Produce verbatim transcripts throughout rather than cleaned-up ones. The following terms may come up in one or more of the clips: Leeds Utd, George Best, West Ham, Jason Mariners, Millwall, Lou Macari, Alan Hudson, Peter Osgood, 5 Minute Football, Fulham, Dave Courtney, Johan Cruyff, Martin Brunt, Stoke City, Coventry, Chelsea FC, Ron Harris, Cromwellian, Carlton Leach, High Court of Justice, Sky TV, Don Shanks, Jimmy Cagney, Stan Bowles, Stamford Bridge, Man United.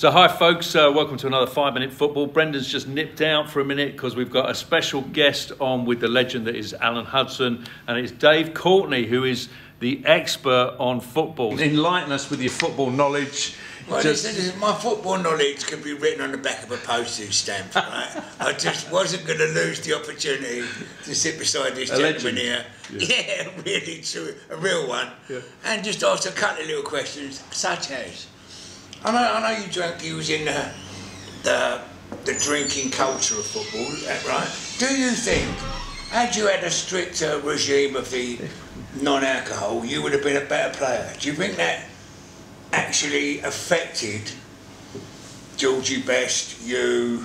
So hi folks, uh, welcome to another five minute Football. Brendan's just nipped out for a minute because we've got a special guest on with the legend that is Alan Hudson, and it's Dave Courtney, who is the expert on football. Enlighten us with your football knowledge. Well, just... listen, my football knowledge could be written on the back of a postage stamp, right? I just wasn't going to lose the opportunity to sit beside this a gentleman legend. here. Yeah. yeah, really true, a real one. Yeah. And just ask a couple of little questions, such as... I know, I know you drank, you was in the, the, the drinking culture of football, is that right? Do you think, had you had a stricter regime of the non-alcohol, you would have been a better player? Do you think that actually affected George Best, you,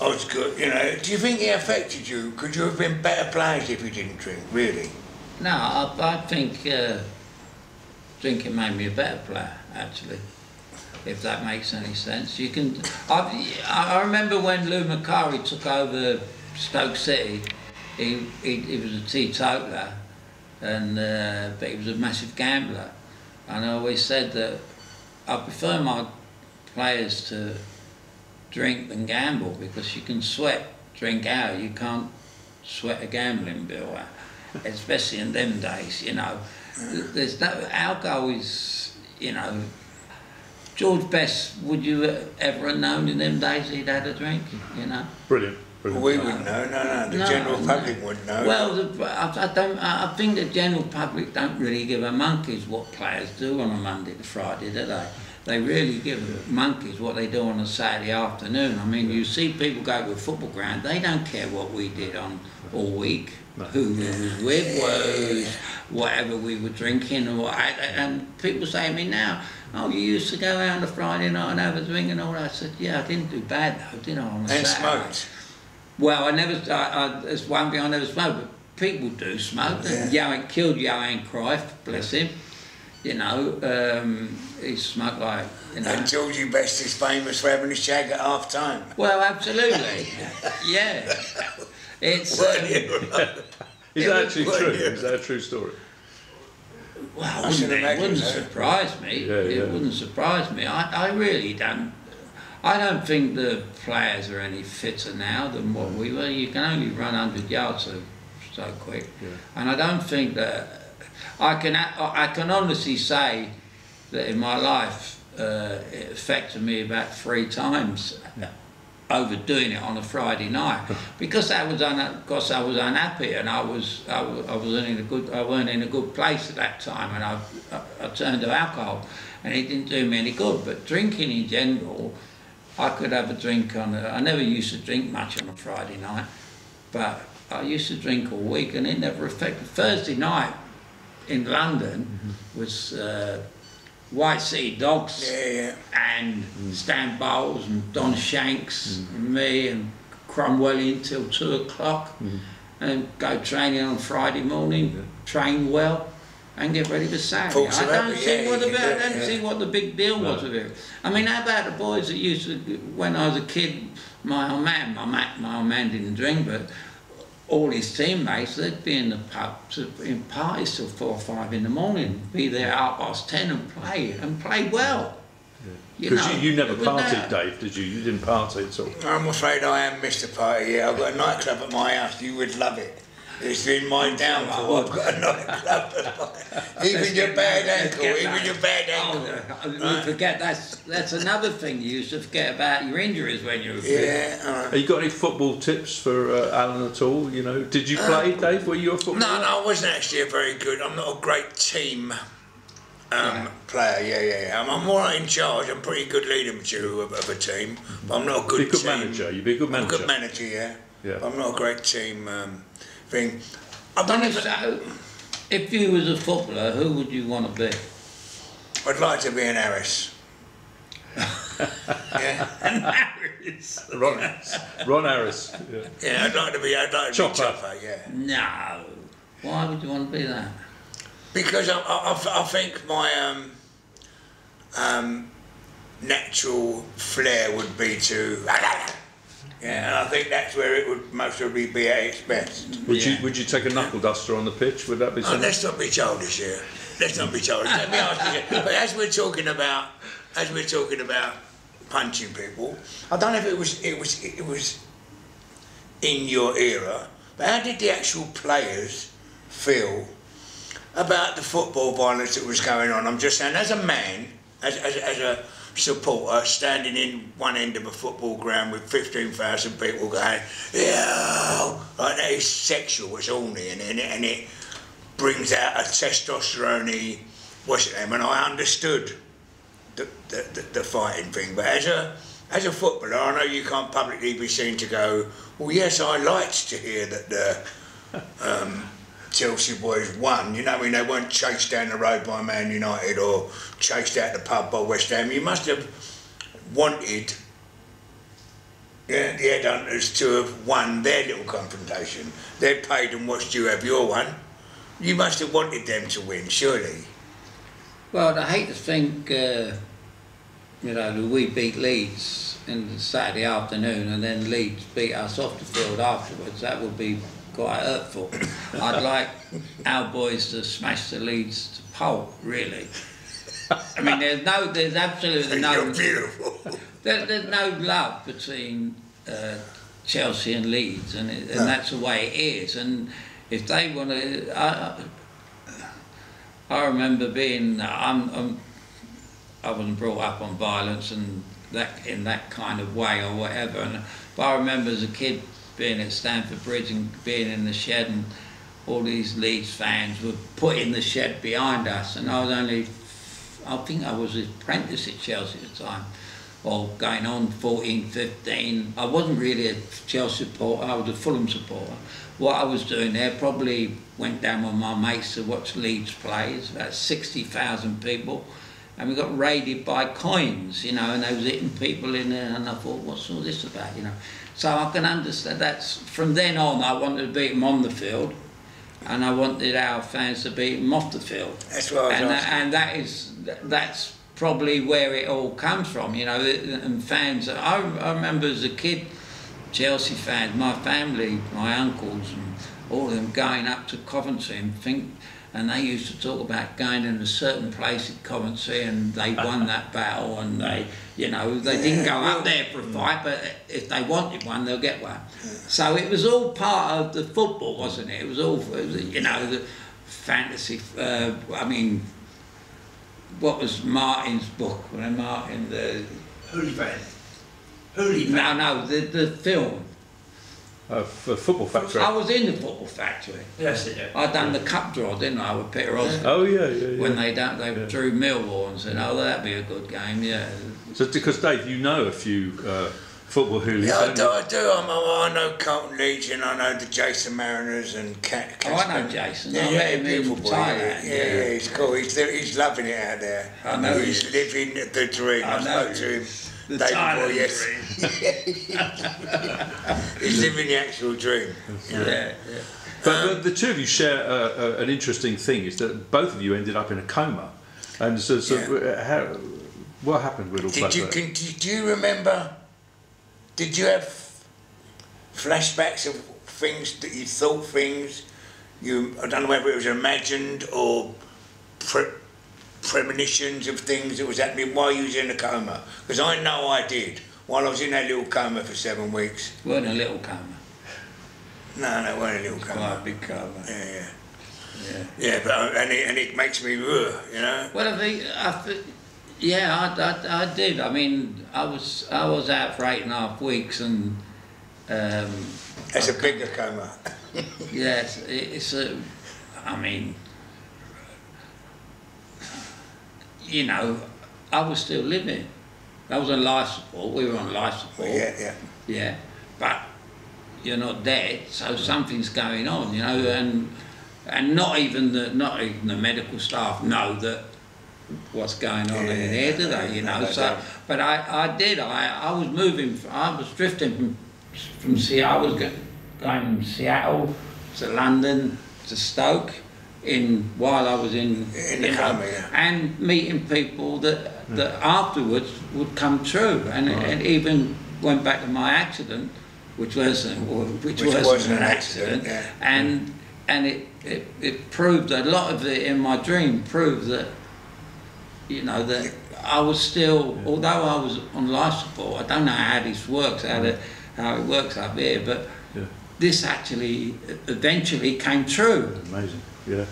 Osgood, you know? Do you think it affected you? Could you have been better players if you didn't drink, really? No, I, I think uh, drinking made me a better player, actually. If that makes any sense, you can. I, I remember when Lou Macari took over Stoke City, he, he, he was a teetotaler, and uh, but he was a massive gambler. And I always said that I prefer my players to drink than gamble, because you can sweat drink out, you can't sweat a gambling bill out, especially in them days. You know, there's no alcohol is, you know. George Best, would you ever have known in them days he'd had a drink, you know? Brilliant. Brilliant. Well, we wouldn't know, no, no, the no, general public no. wouldn't know. Well, the, I, I, don't, I think the general public don't really give a monkeys what players do on a Monday to Friday, do they? They really give monkeys what they do on a Saturday afternoon. I mean, you see people go to a football ground, they don't care what we did on all week, no. who we was with, was, whatever we were drinking, or and people say to me now, oh, you used to go out on a Friday night and have a drink and all that. I said, yeah, I didn't do bad though, did I? On a and Saturday. Smoked. Well, I never, I, I, there's one thing I never smoked, but people do smoke. Yeah. Johan, killed Johan Cruyff, bless him. You know, um, he smoked like, you know. And Georgie Best is famous for having a shag at half time. Well, absolutely. yeah. It's. Um, is that actually true? Is that a true story? Well, wouldn't, it wouldn't surprise me. Yeah, yeah. It wouldn't surprise me. I, I really don't. I don't think the players are any fitter now than what we were. You can only run a hundred yards so, so quick. Yeah. And I don't think that... I can, I can honestly say that in my life uh, it affected me about three times yeah. overdoing it on a Friday night because I was un because I was unhappy and I was I, I wasn't in a good I weren't in a good place at that time, and I, I I turned to alcohol, and it didn't do me any good. But drinking in general, I could have a drink on a, I never used to drink much on a Friday night, but I used to drink all week, and it never affected. Thursday night in London mm-hmm. was uh, White City Dogs yeah, yeah. and mm. Stan Bowles and Don Shanks mm. and me and Cromwellian till two o'clock mm. and go training on Friday morning, yeah. train well and get ready for Saturday. I don't see yeah, what about yeah, I don't yeah. see what the big deal no. was of it. I mean, how about the boys that used to, when I was a kid, my old man, my, ma my old man didn't drink, but all his teammates, they'd be in the pub, in parties till four or five in the morning, be there half past ten and play, and play well. Because yeah. you, you, you never partied, Dave, did you? You didn't party at all. I'm afraid I am Mister Party, yeah. I've got a nightclub at my house, you would love it. It's been my downfall, I've got a nightclub at my house. Even your bad ankle, even your bad ankle. Oh, no. right. You forget, that's, that's another thing, you used to forget about your injuries when you were fit. Yeah, right. You got any football tips for uh, Alan at all, you know? Did you play, uh, Dave? Were you a footballer? No, no, I wasn't actually a very good, I'm not a great team um, yeah. player, yeah, yeah, yeah. I'm, I'm all right in charge, I'm a pretty good leader too, of, of a team, but I'm not a good team. You'd be a good manager, you'd be a good manager. I'm a good manager, yeah. yeah. I'm not a great team... Um, thing. I've done if, so, if you was a footballer, who would you want to be? I'd like to be an Harris. yeah. An Harris. Ron Harris. Ron Harris. Yeah. yeah, I'd like to be. I'd like to Chopper. be Chopper. Yeah. No. Why would you want to be that? Because I, I, I think my um, um, natural flair would be to. Yeah, and I think that's where it would most probably be at its best. Would yeah. you would you take a knuckle duster on the pitch? Would that be? Something? Oh, let's not be childish here. Let's not be childish. Let me ask you. But as we're talking about as we're talking about punching people, I don't know if it was it was it was in your era, but how did the actual players feel about the football violence that was going on? I'm just saying, as a man, as as, as a supporter standing in one end of a football ground with fifteen thousand people going, yeah, like that is sexual, it's only, and, and, it, and it brings out a testosterone-y, what's it name, and I understood the, the, the, the fighting thing, but as a, as a footballer, I know you can't publicly be seen to go, well, yes, I liked to hear that the um, Chelsea boys won, you know, when they weren't chased down the road by Man United or chased out the pub by West Ham. You must have wanted, yeah, the headhunters to have won their little confrontation. They paid and watched you have your one. You must have wanted them to win, surely. Well, I hate to think, uh, you know, we beat Leeds in the Saturday afternoon and then Leeds beat us off the field afterwards. That would be quite hurtful. I'd like our boys to smash the Leeds to pulp, really. I mean, there's no, there's absolutely no... You're beautiful. There, there's no love between uh, Chelsea and Leeds, and, it, and no. That's the way it is. And if they want to... I, I remember being... I'm, I'm, I wasn't brought up on violence and that in that kind of way or whatever, and, but I remember as a kid being at Stamford Bridge and being in the shed, and all these Leeds fans were put in the shed behind us, and I was only, I think I was an apprentice at Chelsea at the time, or going on fourteen, fifteen. I wasn't really a Chelsea supporter, I was a Fulham supporter. What I was doing there, probably went down with my mates to watch Leeds play. It's about sixty thousand people, and we got raided by coins, you know, and they was hitting people in there, and I thought, what's all this about, you know? So I can understand that's, from then on I wanted to beat them on the field, and I wanted our fans to beat them off the field. That's what I was and that, and that is, that's probably where it all comes from, you know, and fans, I, I remember as a kid, Chelsea fans, my family, my uncles and all of them going up to Coventry and think, and they used to talk about going in a certain place at Coventry and they won that battle, and they, you know, they didn't go up there for a fight, but if they wanted one, they'll get one. So it was all part of the football, wasn't it? It was all, you know, the fantasy, uh, I mean, what was Martin's book? When Martin, the... Hooligan. Hooligan. No, no, the, the film. Uh, for Football Factory. I was in the Football Factory. Yes, yeah. I done the cup draw, didn't I, with Peter Osgood? Oh yeah, yeah, yeah. When they done, they yeah. drew Millwall and said, "Oh, that'd be a good game." Yeah. So, because Dave, you know a few uh, football hooligans. Yeah, I do. You? I do. I'm, I know Carlton Leach and I know the Jason Mariners and Cat. Oh, I know Jason. Yeah, I yeah, met him in Thailand. Yeah, yeah, yeah, he's cool. He's he's loving it out there. I know he's, he's living the dream. I, I spoke to him. The Thailand yes. He's living the actual dream. Yeah, yeah. yeah. But um, the, the two of you share uh, uh, an interesting thing, is that both of you ended up in a coma. And so, so yeah. how, what happened with all that? Did you, can, do you remember, did you have flashbacks of things that you thought things, you, I don't know whether it was imagined or pre premonitions of things that was happening while you was in a coma? Because I know I did. While I was in that little coma for seven weeks. You weren't a little coma. No, no, it weren't a little coma. Quite a big coma. Yeah, yeah. Yeah, yeah but, and, it, and it makes me, ugh, you know? Well, I think, I, yeah, I, I, I did. I mean, I was I was out for eight and a half weeks and... Um, That's I, a bigger coma. Yes, yeah, it's, it's a... I mean... You know, I was still living. I was on life support. We were on life support. Yeah, yeah. Yeah, but you're not dead, so something's going on, you know. And and not even the not even the medical staff know that what's going on yeah, in here, do they? You know. No, so, but I, I did. I I was moving. I was drifting from from Seattle. I was going from Seattle to London to Stoke. In while I was in, in the coma, yeah. And meeting people that that mm. afterwards would come true, and right. it, it even went back to my accident, which was which, which was wasn't an accident, accident yeah. and mm. and it, it it proved a lot of it in my dream proved that you know, that I was still, yeah. although I was on life support, I don't know how this works, how, the, how it works up here, but yeah. this actually eventually came true. Amazing, yeah.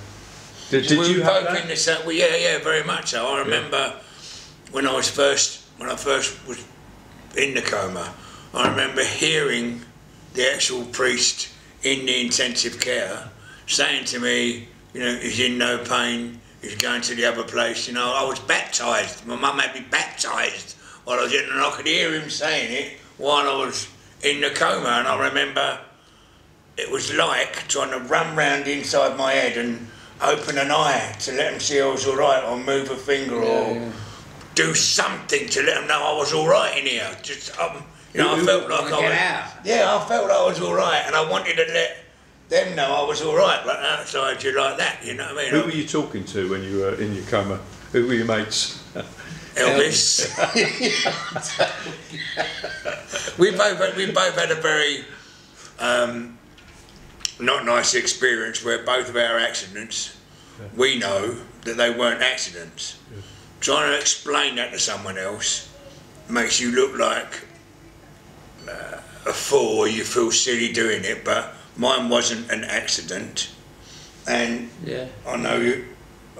Did, did you have that? This, that? Well, yeah, yeah, very much so. I remember yeah. when I was first, when I first was in the coma, I remember hearing the actual priest in the intensive care saying to me, you know, he's in no pain, he's going to the other place. You know, I was baptised. My mum had me baptised while I was in, and I could hear him saying it while I was in the coma. And I remember it was like trying to run round inside my head and open an eye to let him see I was all right, or move a finger, or yeah. do something to let him know I was all right in here. Just, um, you know, I felt like I was, out. yeah, I felt like I was all right, and I wanted to let them know I was all right, but outside you like that, you know what I mean? Who were you talking to when you were in your coma? Who were your mates? Elvis. we both we both had a very um, not nice experience where both of our accidents, yeah. we know that they weren't accidents. Yeah. Trying to explain that to someone else makes you look like uh, a fool. You feel silly doing it, but mine wasn't an accident, and yeah. I know you,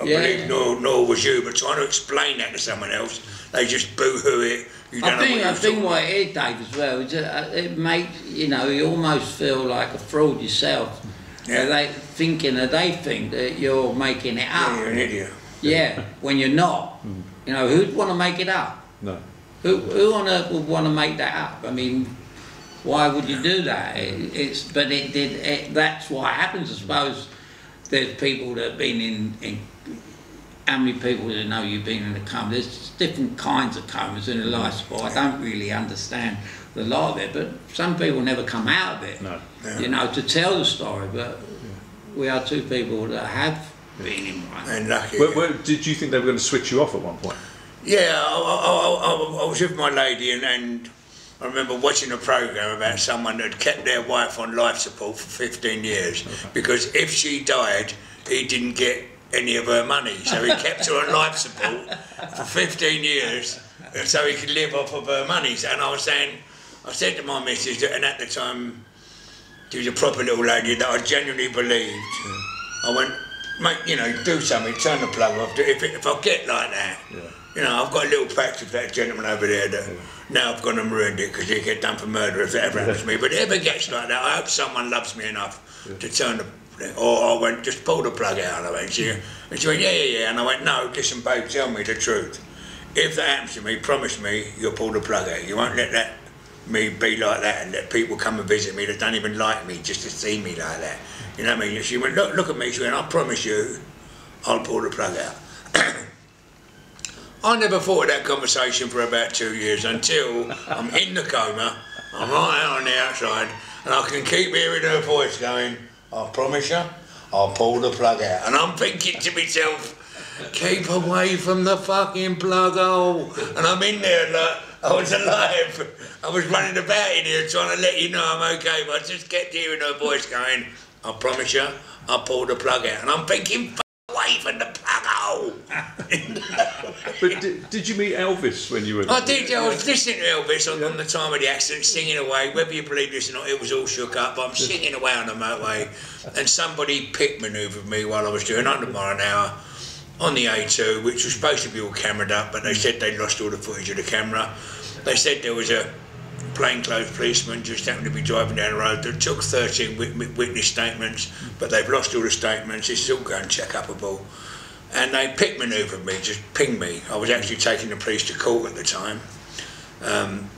I yeah. believe nor, nor was you, but trying to explain that to someone else, they just boo-hoo it. You don't I think, know what I think what it is, Dave, as well, is that it makes, you know, you almost feel like a fraud yourself. Yeah. They thinking that they think that you're making it up. Yeah, you're an idiot. Yeah, when you're not. Mm. You know, who'd want to make it up? No. Who, who on earth would want to make that up? I mean, why would you do that? It, it's but it did. It, that's what happens, I suppose. There's people that have been in, in how many people that know you've been in a coma? There's different kinds of comas in a life support. I don't really understand the lot of it, but some people never come out of it. No. Yeah. You know, to tell the story. But yeah. we are two people that have been in one. And lucky. Where, where, did you think they were going to switch you off at one point? Yeah, I, I, I, I was with my lady and. and I remember watching a programme about someone that kept their wife on life support for fifteen years okay. because if she died, he didn't get any of her money. So he kept her on life support for fifteen years so he could live off of her money. And I was saying, I said to my missus, that, and at the time, she was a proper little lady that I genuinely believed. Yeah. I went, mate, you know, do something, turn the plug off. If, if I get like that, yeah. you know, I've got a little fact of that gentleman over there that. Yeah. Now I've gone and ruined it because he'd get done for murder if that ever happens to me. But if it gets like that, I hope someone loves me enough yeah. to turn the... Or I went, just pull the plug out. I went, and she, and she went, yeah, yeah, yeah. And I went, no, listen, babe, tell me the truth. If that happens to me, promise me you'll pull the plug out. You won't let that me be like that and let people come and visit me that don't even like me just to see me like that. You know what I mean? And she went, look, look at me. She went, I promise you, I'll pull the plug out. I never thought of that conversation for about two years until I'm in the coma, I'm right out on the outside, and I can keep hearing her voice going, I promise you, I'll pull the plug out. And I'm thinking to myself, keep away from the fucking plug hole. And I'm in there like I was alive. I was running about in here trying to let you know I'm okay, but I just kept hearing her voice going, I promise you, I'll pull the plug out. And I'm thinking, away from the plug hole. But did, did you meet Elvis when you were? I did. Yeah, I was listening to Elvis on, yeah. on the time of the accident, singing away. Whether you believe this or not, it was all shook up. But I'm singing away on the motorway, and somebody pit manoeuvred me while I was doing one hundred mile an hour on the A two, which was supposed to be all camered up, but they said they lost all the footage of the camera. They said there was a plainclothes policeman just happened to be driving down the road that took thirteen witness statements, but they've lost all the statements. It's all going check-upable, and they pick manoeuvred me, just pinged me. I was actually taking the police to court at the time. Um,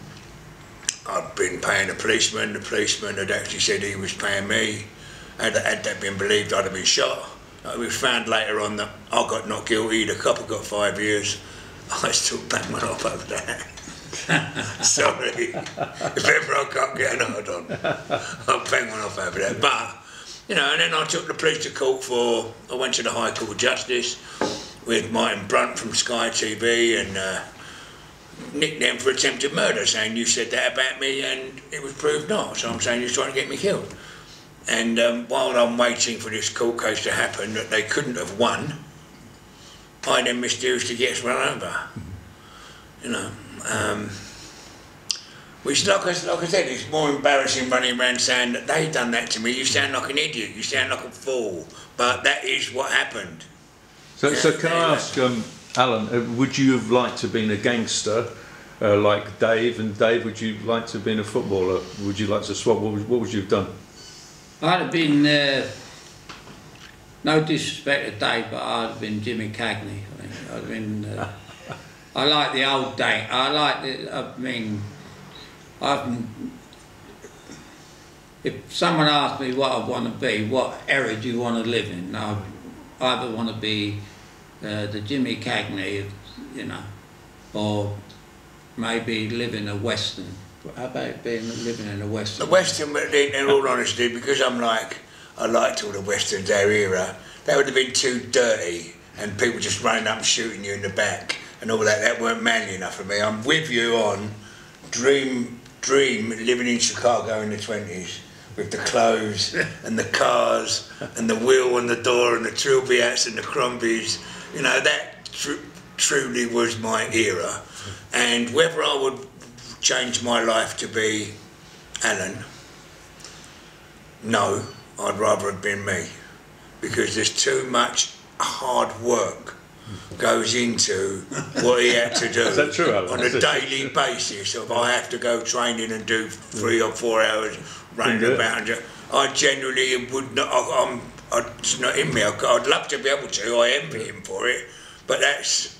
I'd been paying the policeman. The policeman had actually said he was paying me. Had, had that been believed, I'd have been shot. It was found later on that I got not guilty. The cop got five years. I still bang my off over that. Sorry, if ever I can't get an hold on, I'll bang one off over there. But, you know, and then I took the police to court for, I went to the High Court of Justice with Martin Brunt from Sky T V and uh, nicked them for attempted murder, saying you said that about me and it was proved not. So I'm saying you're trying to get me killed. And um, while I'm waiting for this court case to happen that they couldn't have won, I then mysteriously gets run over. You know, um, which like I, like I said, it's more embarrassing running around saying that they've done that to me. You sound like an idiot. You sound like a fool. But that is what happened. So, yeah, so can I ask, um, Alan, would you have liked to have been a gangster uh, like Dave? And Dave, would you like to have been a footballer? Would you like to swap? What would, what would you have done? I'd have been, uh, no disrespect to Dave, but I'd have been Jimmy Cagney. I mean, I'd have been, uh, I like the old Dave. I like the, I mean, I've, if someone asked me what I want to be, what era do you want to live in? I either want to be uh, the Jimmy Cagney, you know, or maybe live in a Western. How about being living in a Western? The Western, in all honesty, because I'm like, I liked all the Westerns, their era, they would have been too dirty and people just running up and shooting you in the back and all that. That weren't manly enough for me. I'm with you on dream, dream living in Chicago in the twenties with the clothes and the cars and the wheel and the door and the Trilbiats and the Crombies. You know, that tr truly was my era. And whether I would change my life to be Alan, no, I'd rather have been me, because there's too much hard work goes into what he had to do true, on a daily basis of I have to go training and do three or four hours running about. I generally would not, I'm, it's not in me, I'd love to be able to, I envy him for it, but that's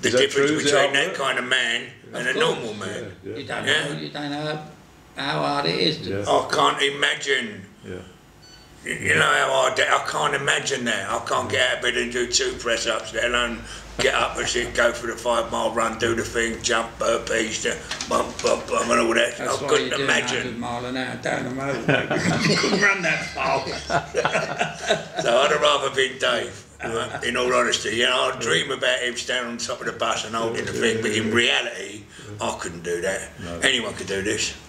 the that difference true? between that kind of man and of a normal man. Yeah, yeah. You, don't yeah? know, you don't know how hard it is. To yeah. I can't imagine. Yeah. You know how hard that, I can't imagine that. I can't get out of bed and do two press-ups, let alone get up and sit, go for the five-mile run, do the thing, jump, burpees, bum, bum, bum, and all that. That's I couldn't imagine. Mile an hour down the motorway. You couldn't run that far. So I'd have rather been Dave. In all honesty, you know, I dream about him standing on top of the bus and holding the thing, but in reality, I couldn't do that. No. Anyone could do this.